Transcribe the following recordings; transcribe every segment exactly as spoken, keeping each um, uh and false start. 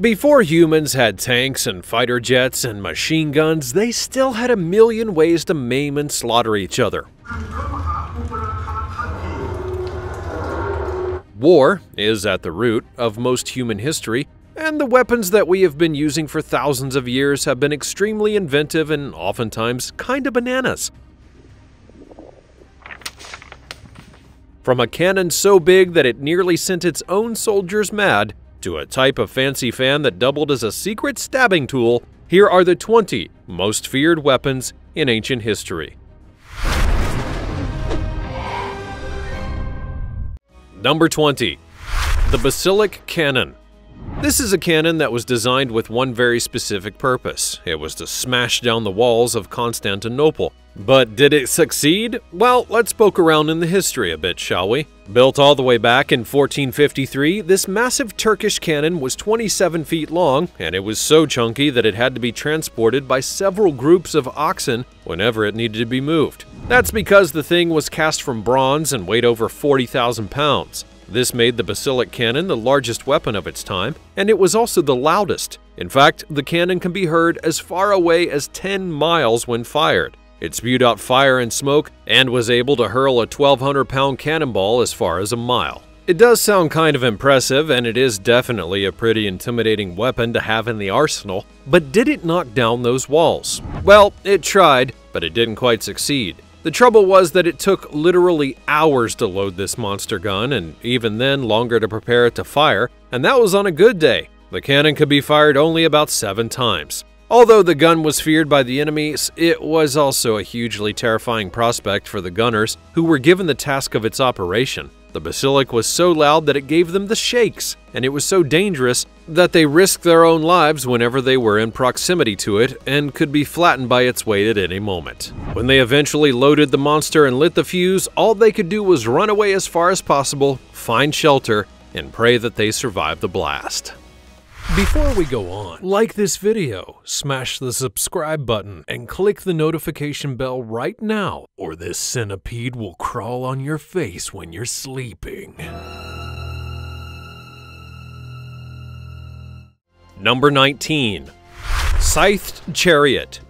Before humans had tanks and fighter jets and machine guns, they still had a million ways to maim and slaughter each other. War is at the root of most human history, and the weapons that we have been using for thousands of years have been extremely inventive and oftentimes kinda bananas. From a cannon so big that it nearly sent its own soldiers mad, to a type of fancy fan that doubled as a secret stabbing tool, here are the twenty most feared weapons in ancient history. Number twenty. The Basilica Cannon. This is a cannon that was designed with one very specific purpose. It was to smash down the walls of Constantinople. But did it succeed? Well, let's poke around in the history a bit, shall we? Built all the way back in fourteen fifty-three, this massive Turkish cannon was twenty-seven feet long, and it was so chunky that it had to be transported by several groups of oxen whenever it needed to be moved. That's because the thing was cast from bronze and weighed over forty thousand pounds. This made the basilic cannon the largest weapon of its time, and it was also the loudest. In fact, the cannon can be heard as far away as ten miles when fired. It spewed out fire and smoke and was able to hurl a twelve hundred pound cannonball as far as a mile. It does sound kind of impressive, and it is definitely a pretty intimidating weapon to have in the arsenal, but did it knock down those walls? Well, it tried, but it didn't quite succeed. The trouble was that it took literally hours to load this monster gun, and even then longer to prepare it to fire, and that was on a good day. The cannon could be fired only about seven times. Although the gun was feared by the enemies, it was also a hugely terrifying prospect for the gunners who were given the task of its operation. The basilic was so loud that it gave them the shakes, and it was so dangerous that they risked their own lives whenever they were in proximity to it and could be flattened by its weight at any moment. When they eventually loaded the monster and lit the fuse, all they could do was run away as far as possible, find shelter, and pray that they survived the blast. Before we go on, like this video, smash the subscribe button, and click the notification bell right now, or this centipede will crawl on your face when you're sleeping. Number nineteen. Scythed Chariot.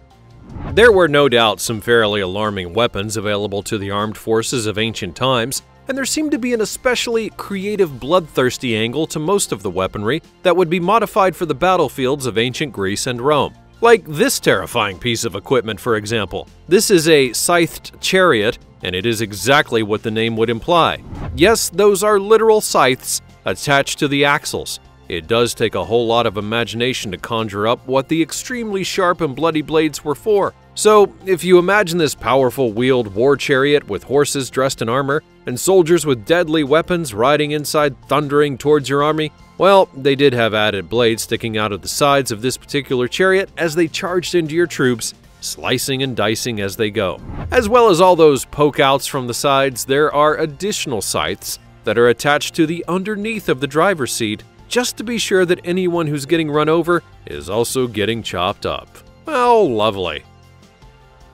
There were no doubt some fairly alarming weapons available to the armed forces of ancient times, and there seemed to be an especially creative, bloodthirsty angle to most of the weaponry that would be modified for the battlefields of ancient Greece and Rome. Like this terrifying piece of equipment, for example. This is a scythed chariot, and it is exactly what the name would imply. Yes, those are literal scythes attached to the axles. It does take a whole lot of imagination to conjure up what the extremely sharp and bloody blades were for. So, if you imagine this powerful wheeled war chariot with horses dressed in armor and soldiers with deadly weapons riding inside thundering towards your army, well, they did have added blades sticking out of the sides of this particular chariot as they charged into your troops, slicing and dicing as they go. As well as all those poke outs from the sides, there are additional scythes that are attached to the underneath of the driver's seat, just to be sure that anyone who's getting run over is also getting chopped up. Oh, lovely.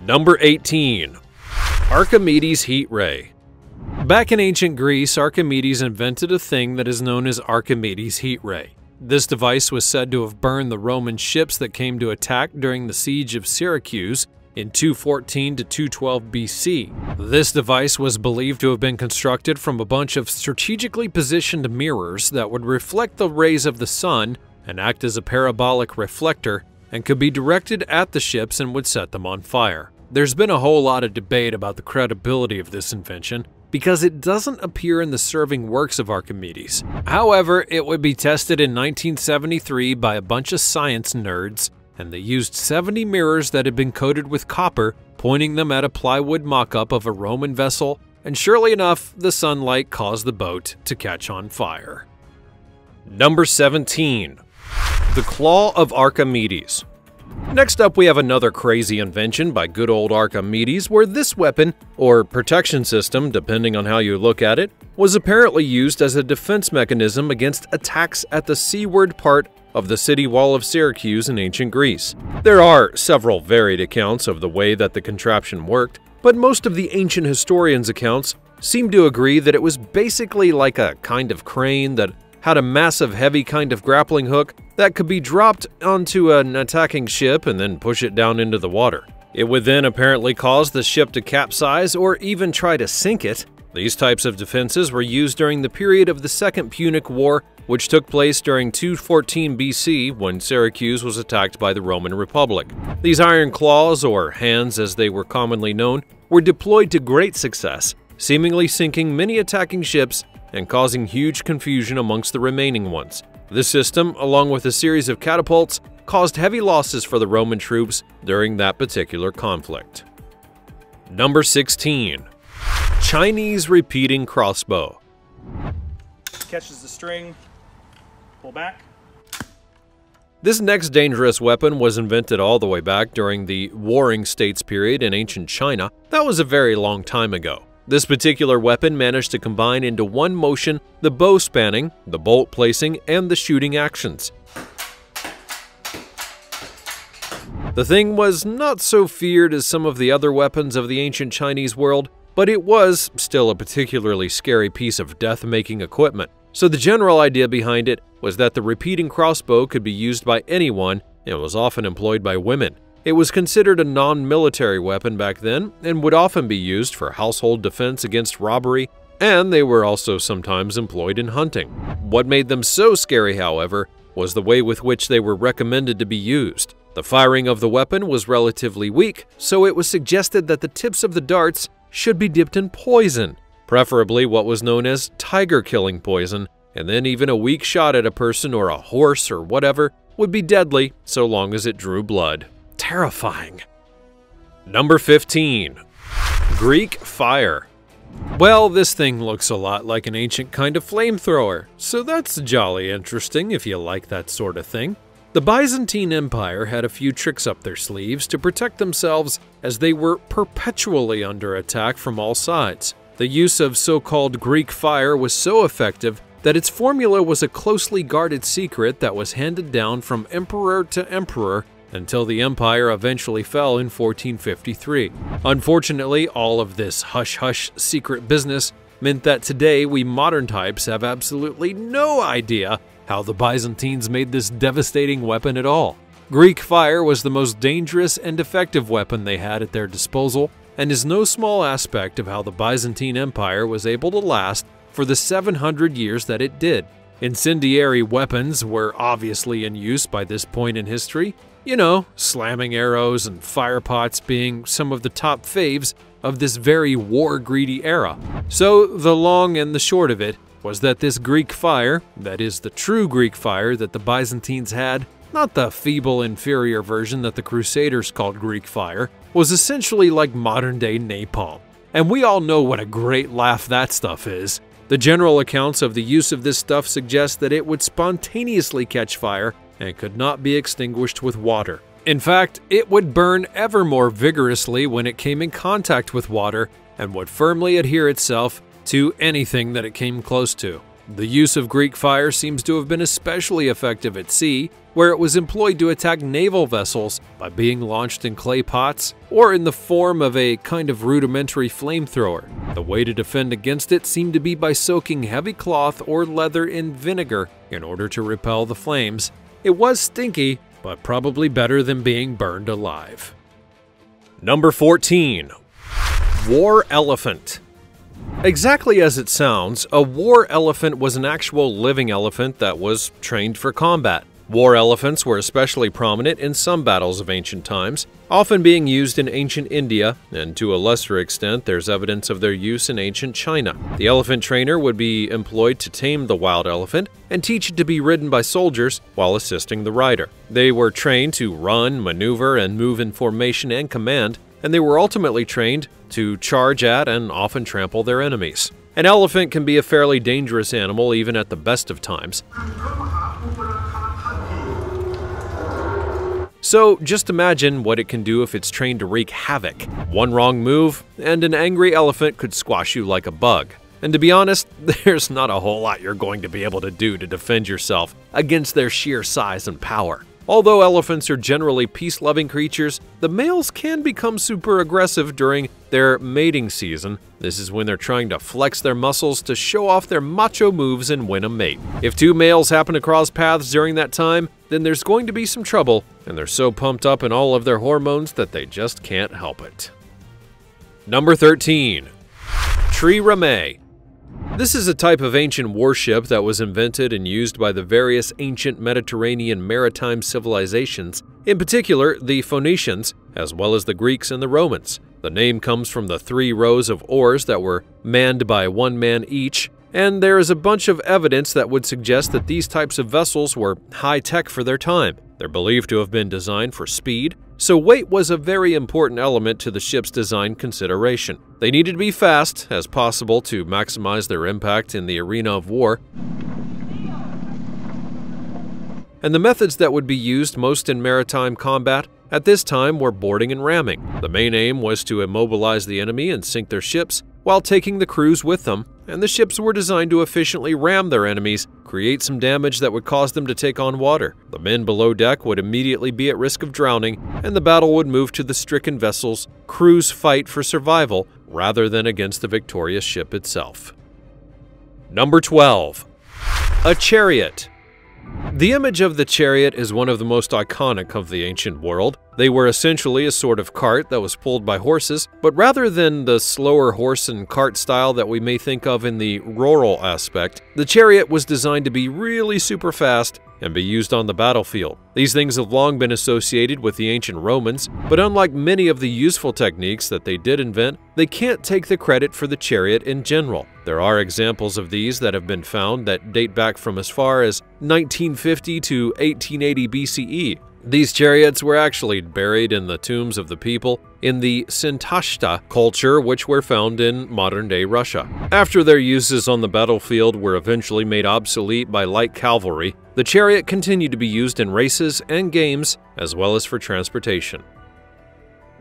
Number eighteen. Archimedes' Heat Ray. Back in ancient Greece, Archimedes invented a thing that is known as Archimedes' Heat Ray. This device was said to have burned the Roman ships that came to attack during the siege of Syracuse in two fourteen to two twelve B C. This device was believed to have been constructed from a bunch of strategically positioned mirrors that would reflect the rays of the sun and act as a parabolic reflector, and could be directed at the ships and would set them on fire. There's been a whole lot of debate about the credibility of this invention, because it doesn't appear in the surviving works of Archimedes. However, it would be tested in nineteen seventy-three by a bunch of science nerds, and they used seventy mirrors that had been coated with copper, pointing them at a plywood mock-up of a Roman vessel, and surely enough, the sunlight caused the boat to catch on fire. Number seventeen. The Claw of Archimedes. Next up, we have another crazy invention by good old Archimedes, where this weapon, or protection system depending on how you look at it, was apparently used as a defense mechanism against attacks at the seaward part of the city wall of Syracuse in ancient Greece. There are several varied accounts of the way that the contraption worked, but most of the ancient historians' accounts seem to agree that it was basically like a kind of crane that had a massive heavy kind of grappling hook that could be dropped onto an attacking ship and then push it down into the water. It would then apparently cause the ship to capsize or even try to sink it. These types of defenses were used during the period of the Second Punic War, which took place during two fourteen B C when Syracuse was attacked by the Roman Republic. These iron claws, or hands as they were commonly known, were deployed to great success, seemingly sinking many attacking ships and causing huge confusion amongst the remaining ones. This system, along with a series of catapults, caused heavy losses for the Roman troops during that particular conflict. Number sixteen. Chinese repeating crossbow. Catches the string, pull back. This next dangerous weapon was invented all the way back during the Warring States period in ancient China. That was a very long time ago. This particular weapon managed to combine into one motion the bow spanning, the bolt placing, and the shooting actions. The thing was not so feared as some of the other weapons of the ancient Chinese world, but it was still a particularly scary piece of death-making equipment. So the general idea behind it was that the repeating crossbow could be used by anyone and was often employed by women. It was considered a non-military weapon back then and would often be used for household defense against robbery, and they were also sometimes employed in hunting. What made them so scary, however, was the way with which they were recommended to be used. The firing of the weapon was relatively weak, so it was suggested that the tips of the darts should be dipped in poison, preferably what was known as tiger-killing poison, and then even a weak shot at a person or a horse or whatever would be deadly so long as it drew blood. Terrifying. Number fifteen. Greek Fire. Well, this thing looks a lot like an ancient kind of flamethrower, so that's jolly interesting if you like that sort of thing. The Byzantine Empire had a few tricks up their sleeves to protect themselves as they were perpetually under attack from all sides. The use of so-called Greek fire was so effective that its formula was a closely guarded secret that was handed down from emperor to emperor until the empire eventually fell in fourteen fifty-three. Unfortunately, all of this hush-hush secret business meant that today we modern types have absolutely no idea how the Byzantines made this devastating weapon at all. Greek fire was the most dangerous and effective weapon they had at their disposal, and is no small aspect of how the Byzantine Empire was able to last for the seven hundred years that it did. Incendiary weapons were obviously in use by this point in history, you know, slamming arrows and firepots being some of the top faves of this very war-greedy era. So the long and the short of it was that this Greek fire, that is the true Greek fire that the Byzantines had, not the feeble inferior version that the Crusaders called Greek fire, was essentially like modern-day napalm. And we all know what a great laugh that stuff is. The general accounts of the use of this stuff suggest that it would spontaneously catch fire and could not be extinguished with water. In fact, it would burn ever more vigorously when it came in contact with water and would firmly adhere itself to anything that it came close to. The use of Greek fire seems to have been especially effective at sea, where it was employed to attack naval vessels by being launched in clay pots or in the form of a kind of rudimentary flamethrower. The way to defend against it seemed to be by soaking heavy cloth or leather in vinegar in order to repel the flames. It was stinky, but probably better than being burned alive. Number fourteen. War Elephant. Exactly as it sounds, a war elephant was an actual living elephant that was trained for combat. War elephants were especially prominent in some battles of ancient times, often being used in ancient India, and to a lesser extent there's evidence of their use in ancient China. The elephant trainer would be employed to tame the wild elephant and teach it to be ridden by soldiers while assisting the rider. They were trained to run, maneuver, and move in formation and command, and they were ultimately trained to charge at and often trample their enemies. An elephant can be a fairly dangerous animal even at the best of times. So just imagine what it can do if it's trained to wreak havoc. One wrong move, and an angry elephant could squash you like a bug. And to be honest, there's not a whole lot you're going to be able to do to defend yourself against their sheer size and power. Although elephants are generally peace-loving creatures, the males can become super aggressive during their mating season. This is when they're trying to flex their muscles to show off their macho moves and win a mate. If two males happen to cross paths during that time, then there's going to be some trouble, and they're so pumped up in all of their hormones that they just can't help it. Number thirteen. Trireme. This is a type of ancient warship that was invented and used by the various ancient Mediterranean maritime civilizations, in particular the Phoenicians, as well as the Greeks and the Romans. The name comes from the three rows of oars that were manned by one man each, and there is a bunch of evidence that would suggest that these types of vessels were high-tech for their time. They're believed to have been designed for speed, so weight was a very important element to the ship's design consideration. They needed to be fast as possible to maximize their impact in the arena of war, and the methods that would be used most in maritime combat at this time were boarding and ramming. The main aim was to immobilize the enemy and sink their ships while taking the crews with them, and the ships were designed to efficiently ram their enemies, create some damage that would cause them to take on water. The men below deck would immediately be at risk of drowning, and the battle would move to the stricken vessel's crew's fight for survival rather than against the victorious ship itself. Number twelve. A chariot. The image of the chariot is one of the most iconic of the ancient world. They were essentially a sort of cart that was pulled by horses, but rather than the slower horse and cart style that we may think of in the rural aspect, the chariot was designed to be really super fast and be used on the battlefield. These things have long been associated with the ancient Romans, but unlike many of the useful techniques that they did invent, they can't take the credit for the chariot in general. There are examples of these that have been found that date back from as far as nineteen fifty to eighteen eighty B C E. These chariots were actually buried in the tombs of the people in the Sintashta culture, which were found in modern-day Russia. After their uses on the battlefield were eventually made obsolete by light cavalry, the chariot continued to be used in races and games, as well as for transportation.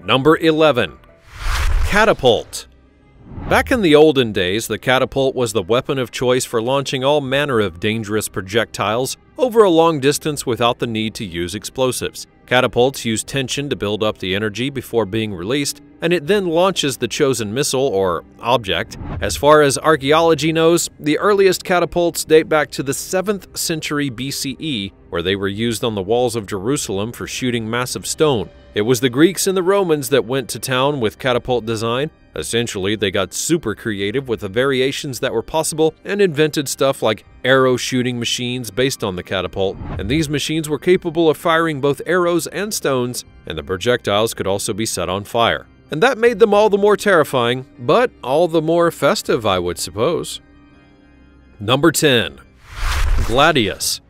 Number eleven. Catapult. Back in the olden days, the catapult was the weapon of choice for launching all manner of dangerous projectiles over a long distance without the need to use explosives. Catapults use tension to build up the energy before being released, and it then launches the chosen missile or object. As far as archaeology knows, the earliest catapults date back to the seventh century B C E, where they were used on the walls of Jerusalem for shooting massive stone. It was the Greeks and the Romans that went to town with catapult design. Essentially, they got super creative with the variations that were possible and invented stuff like arrow shooting machines based on the catapult, and these machines were capable of firing both arrows and stones, and the projectiles could also be set on fire. And that made them all the more terrifying, but all the more festive, I would suppose. Number ten. Gladius.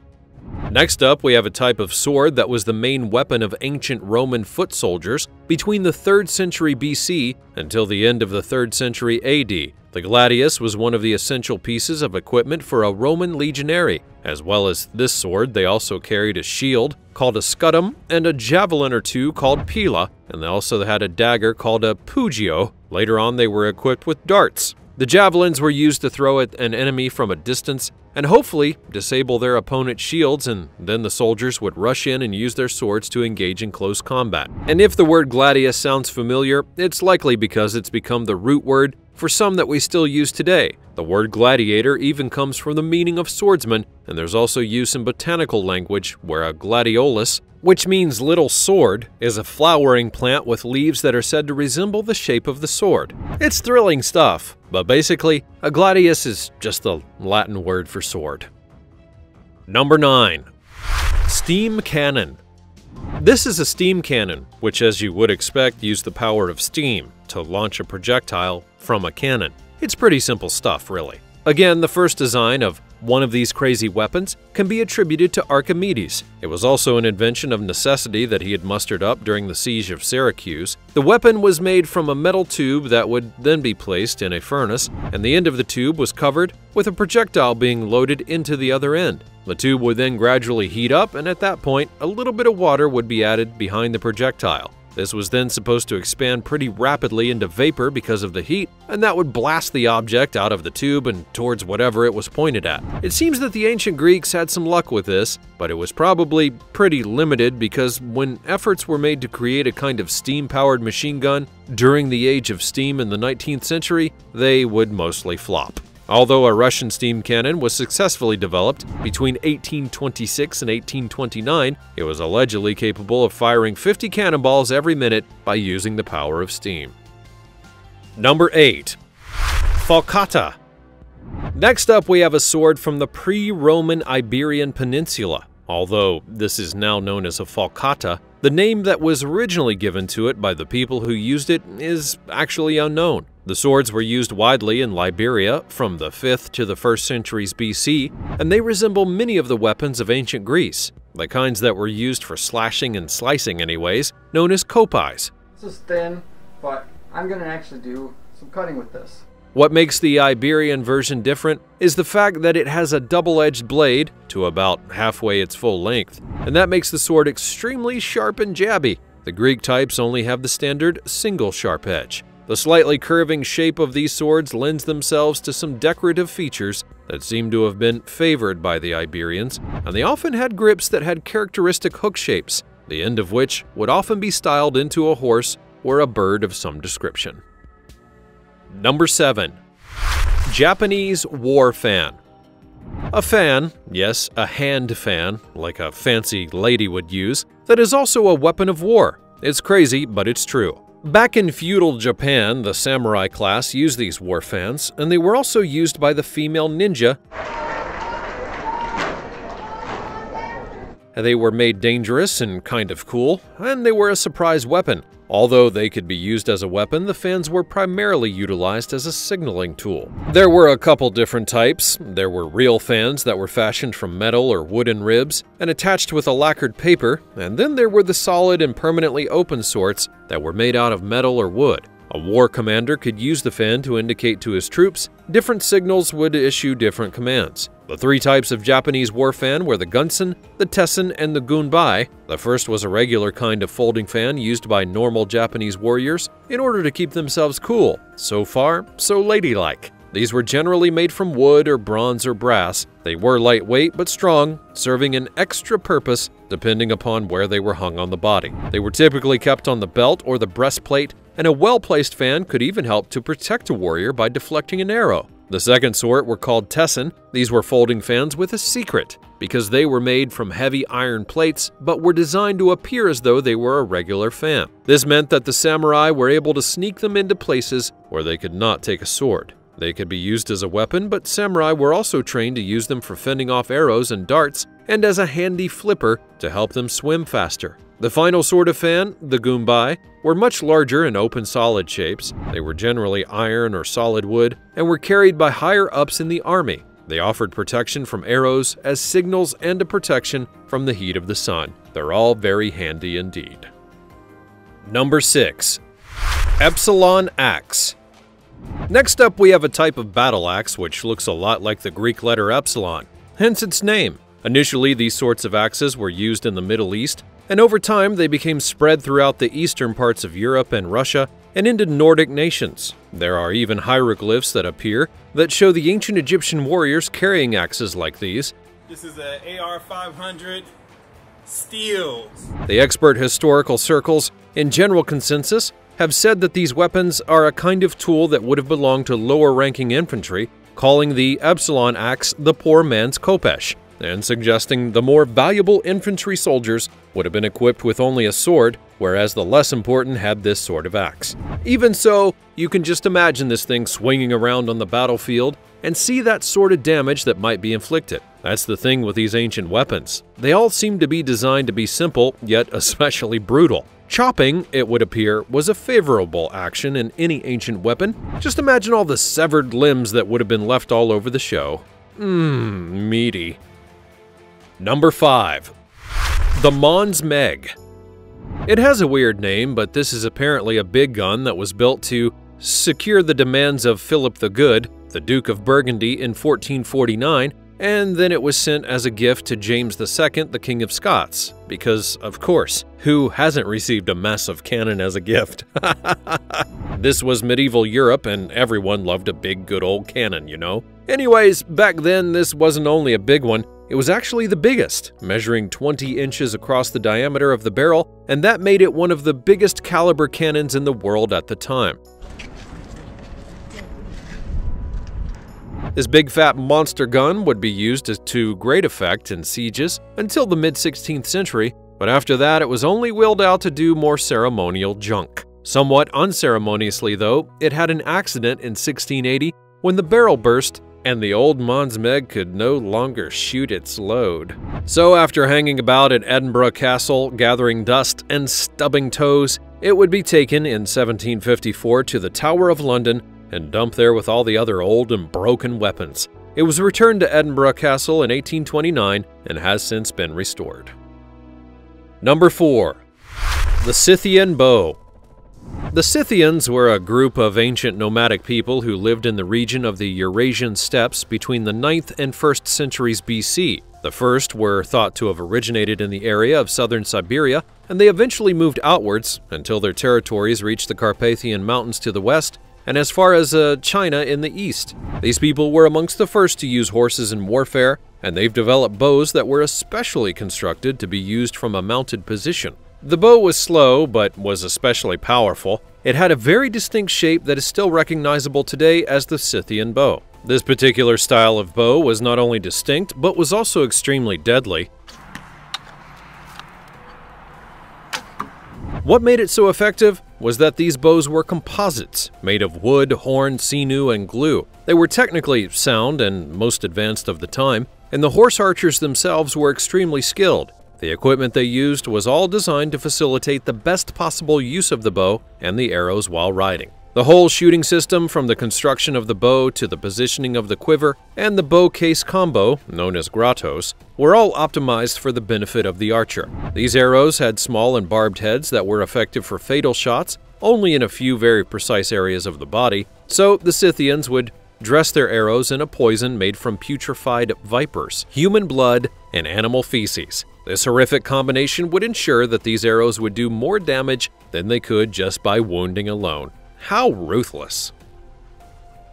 Next up, we have a type of sword that was the main weapon of ancient Roman foot soldiers between the third century B C until the end of the third century A D. The gladius was one of the essential pieces of equipment for a Roman legionary. As well as this sword, they also carried a shield called a scutum and a javelin or two called pila, and they also had a dagger called a pugio. Later on, they were equipped with darts. The javelins were used to throw at an enemy from a distance and hopefully disable their opponent's shields, and then the soldiers would rush in and use their swords to engage in close combat. And if the word gladius sounds familiar, it's likely because it's become the root word for some that we still use today. The word gladiator even comes from the meaning of swordsman, and there's also use in botanical language where a gladiolus, which means little sword, is a flowering plant with leaves that are said to resemble the shape of the sword. It's thrilling stuff, but basically, a gladius is just the Latin word for sword. Number nine. Steam cannon. This is a steam cannon, which, as you would expect, used the power of steam to launch a projectile from a cannon. It's pretty simple stuff, really. Again, the first design of one of these crazy weapons can be attributed to Archimedes. It was also an invention of necessity that he had mustered up during the siege of Syracuse. The weapon was made from a metal tube that would then be placed in a furnace, and the end of the tube was covered with a projectile being loaded into the other end. The tube would then gradually heat up, and at that point, a little bit of water would be added behind the projectile. This was then supposed to expand pretty rapidly into vapor because of the heat, and that would blast the object out of the tube and towards whatever it was pointed at. It seems that the ancient Greeks had some luck with this, but it was probably pretty limited because when efforts were made to create a kind of steam-powered machine gun during the age of steam in the nineteenth century, they would mostly flop. Although a Russian steam cannon was successfully developed between eighteen twenty-six and eighteen twenty-nine, it was allegedly capable of firing fifty cannonballs every minute by using the power of steam. Number eight. Falcata. Next up, we have a sword from the pre-Roman Iberian Peninsula. Although this is now known as a falcata, the name that was originally given to it by the people who used it is actually unknown. The swords were used widely in Liberia from the fifth to the first centuries B C, and they resemble many of the weapons of ancient Greece, the kinds that were used for slashing and slicing anyways, known as khopesh. This is thin, but I'm going to actually do some cutting with this. What makes the Iberian version different is the fact that it has a double-edged blade to about halfway its full length, and that makes the sword extremely sharp and jabby. The Greek types only have the standard single sharp edge. The slightly curving shape of these swords lends themselves to some decorative features that seem to have been favored by the Iberians, and they often had grips that had characteristic hook shapes, the end of which would often be styled into a horse or a bird of some description. Number seven. Japanese war fan. A fan, yes, a hand fan, like a fancy lady would use, that is also a weapon of war. It's crazy, but it's true. Back in feudal Japan, the samurai class used these war fans, and they were also used by the female ninja. They were made dangerous and kind of cool, and they were a surprise weapon. Although they could be used as a weapon, the fans were primarily utilized as a signaling tool. There were a couple different types. There were real fans that were fashioned from metal or wooden ribs and attached with a lacquered paper, and then there were the solid and permanently open sorts that were made out of metal or wood. A war commander could use the fan to indicate to his troops. Different signals would issue different commands. The three types of Japanese war fan were the gunsen, the tessen, and the gunbai. The first was a regular kind of folding fan used by normal Japanese warriors in order to keep themselves cool. So far, so ladylike. These were generally made from wood or bronze or brass. They were lightweight but strong, serving an extra purpose depending upon where they were hung on the body. They were typically kept on the belt or the breastplate, and a well-placed fan could even help to protect a warrior by deflecting an arrow. The second sort were called tessen. These were folding fans with a secret, because they were made from heavy iron plates but were designed to appear as though they were a regular fan. This meant that the samurai were able to sneak them into places where they could not take a sword. They could be used as a weapon, but samurai were also trained to use them for fending off arrows and darts and as a handy flipper to help them swim faster. The final sort of fan, the gunbai, were much larger in open solid shapes. They were generally iron or solid wood and were carried by higher-ups in the army. They offered protection from arrows as signals and a protection from the heat of the sun. They're all very handy indeed. Number six. Epsilon Axe. Next up, we have a type of battle axe which looks a lot like the Greek letter epsilon, hence its name. Initially, these sorts of axes were used in the Middle East, and over time they became spread throughout the eastern parts of Europe and Russia and into Nordic nations. There are even hieroglyphs that appear that show the ancient Egyptian warriors carrying axes like these. This is an A R five hundred steel. The expert historical circles, in general consensus, have said that these weapons are a kind of tool that would have belonged to lower-ranking infantry, calling the Epsilon Axe the poor man's khopesh, and suggesting the more valuable infantry soldiers would have been equipped with only a sword, whereas the less important had this sort of axe. Even so, you can just imagine this thing swinging around on the battlefield and see that sort of damage that might be inflicted. That's the thing with these ancient weapons. They all seem to be designed to be simple, yet especially brutal. Chopping, it would appear, was a favorable action in any ancient weapon. Just imagine all the severed limbs that would have been left all over the show. Mmm, meaty. Number five. The Mons Meg. It has a weird name, but this is apparently a big gun that was built to secure the demands of Philip the Good, the Duke of Burgundy, in fourteen forty-nine, and then it was sent as a gift to James the Second, the King of Scots, because, of course, who hasn't received a massive cannon as a gift? This was medieval Europe, and everyone loved a big good old cannon, you know? Anyways, back then this wasn't only a big one, it was actually the biggest, measuring twenty inches across the diameter of the barrel, and that made it one of the biggest caliber cannons in the world at the time. This big fat monster gun would be used to great effect in sieges until the mid sixteenth century, but after that it was only wheeled out to do more ceremonial junk. Somewhat unceremoniously though, it had an accident in sixteen eighty when the barrel burst and the old Mons Meg could no longer shoot its load. So after hanging about at Edinburgh Castle, gathering dust and stubbing toes, it would be taken in seventeen fifty-four to the Tower of London and dumped there with all the other old and broken weapons. It was returned to Edinburgh Castle in eighteen twenty-nine and has since been restored. Number four. The Scythian Bow. The Scythians were a group of ancient nomadic people who lived in the region of the Eurasian steppes between the ninth and first centuries B C. The first were thought to have originated in the area of southern Siberia, and they eventually moved outwards until their territories reached the Carpathian Mountains to the west and as far as uh, China in the east. These people were amongst the first to use horses in warfare, and they've developed bows that were especially constructed to be used from a mounted position. The bow was slow, but was especially powerful. It had a very distinct shape that is still recognizable today as the Scythian bow. This particular style of bow was not only distinct, but was also extremely deadly. What made it so effective was that these bows were composites, made of wood, horn, sinew, and glue. They were technically sound and most advanced of the time, and the horse archers themselves were extremely skilled. The equipment they used was all designed to facilitate the best possible use of the bow and the arrows while riding. The whole shooting system, from the construction of the bow to the positioning of the quiver and the bow case combo, known as grottos, were all optimized for the benefit of the archer. These arrows had small and barbed heads that were effective for fatal shots only in a few very precise areas of the body, so the Scythians would dress their arrows in a poison made from putrefied vipers, human blood, and animal feces. This horrific combination would ensure that these arrows would do more damage than they could just by wounding alone. How ruthless.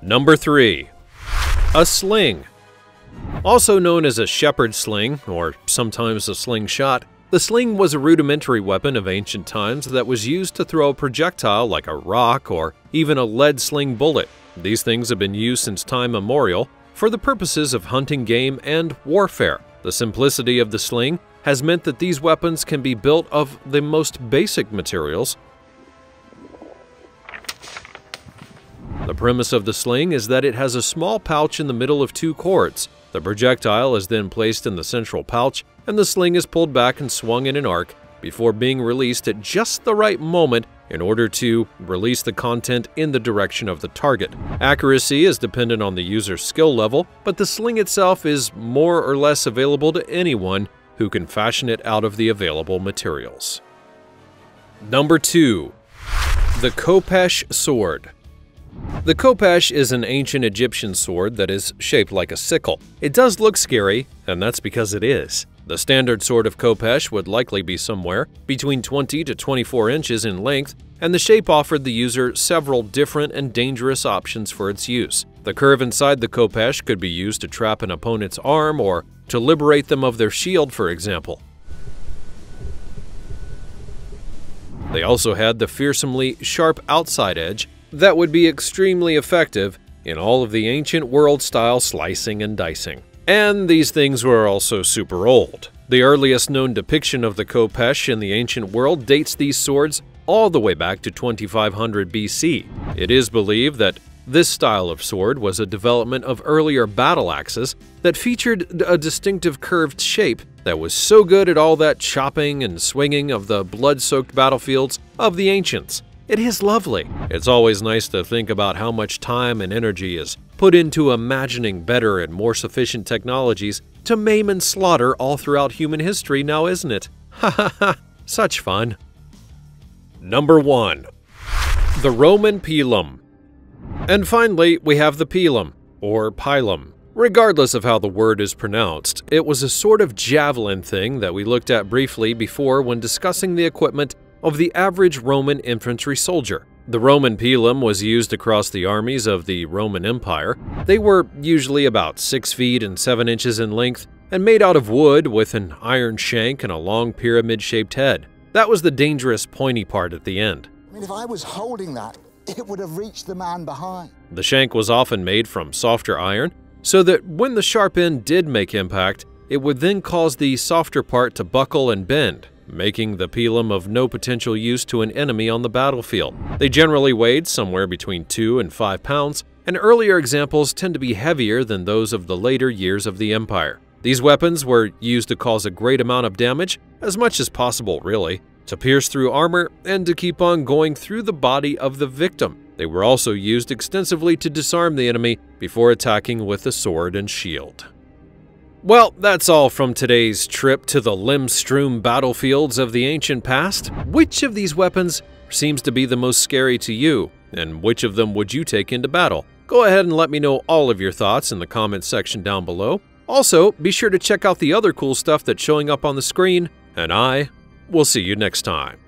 Number three. A sling. Also known as a shepherd sling, or sometimes a slingshot, the sling was a rudimentary weapon of ancient times that was used to throw a projectile like a rock or even a lead sling bullet. These things have been used since time immemorial for the purposes of hunting game and warfare. The simplicity of the sling has meant that these weapons can be built of the most basic materials. The premise of the sling is that it has a small pouch in the middle of two cords. The projectile is then placed in the central pouch, and the sling is pulled back and swung in an arc before being released at just the right moment in order to release the content in the direction of the target. Accuracy is dependent on the user's skill level, but the sling itself is more or less available to anyone who can fashion it out of the available materials. Number two. The khopesh sword. The khopesh is an ancient Egyptian sword that is shaped like a sickle. It does look scary, and that's because it is. The standard sword of khopesh would likely be somewhere between twenty to twenty-four inches in length, and the shape offered the user several different and dangerous options for its use. The curve inside the khopesh could be used to trap an opponent's arm or to liberate them of their shield, for example. They also had the fearsomely sharp outside edge that would be extremely effective in all of the ancient world-style slicing and dicing. And these things were also super old. The earliest known depiction of the khopesh in the ancient world dates these swords all the way back to twenty-five hundred B C. It is believed that this style of sword was a development of earlier battle axes that featured a distinctive curved shape that was so good at all that chopping and swinging of the blood-soaked battlefields of the ancients. It is lovely. It's always nice to think about how much time and energy is put into imagining better and more sufficient technologies to maim and slaughter all throughout human history now, isn't it? Ha ha ha, such fun. Number one. The Roman Pilum. And finally, we have the pilum, or pilum, Regardless of how the word is pronounced, it was a sort of javelin thing that we looked at briefly before when discussing the equipment of the average Roman infantry soldier. The Roman pilum was used across the armies of the Roman Empire. They were usually about six feet and seven inches in length and made out of wood with an iron shank and a long pyramid-shaped head. That was the dangerous pointy part at the end. I mean, if I was holding that, it would have reached the man behind. The shank was often made from softer iron, so that when the sharp end did make impact, it would then cause the softer part to buckle and bend, making the pilum of no potential use to an enemy on the battlefield. They generally weighed somewhere between two and five pounds, and earlier examples tend to be heavier than those of the later years of the empire. These weapons were used to cause a great amount of damage, as much as possible really, to pierce through armor and to keep on going through the body of the victim. They were also used extensively to disarm the enemy before attacking with a sword and shield. Well, that's all from today's trip to the limb-strewn battlefields of the ancient past. Which of these weapons seems to be the most scary to you, and which of them would you take into battle? Go ahead and let me know all of your thoughts in the comments section down below. Also, be sure to check out the other cool stuff that's showing up on the screen, and I will see you next time.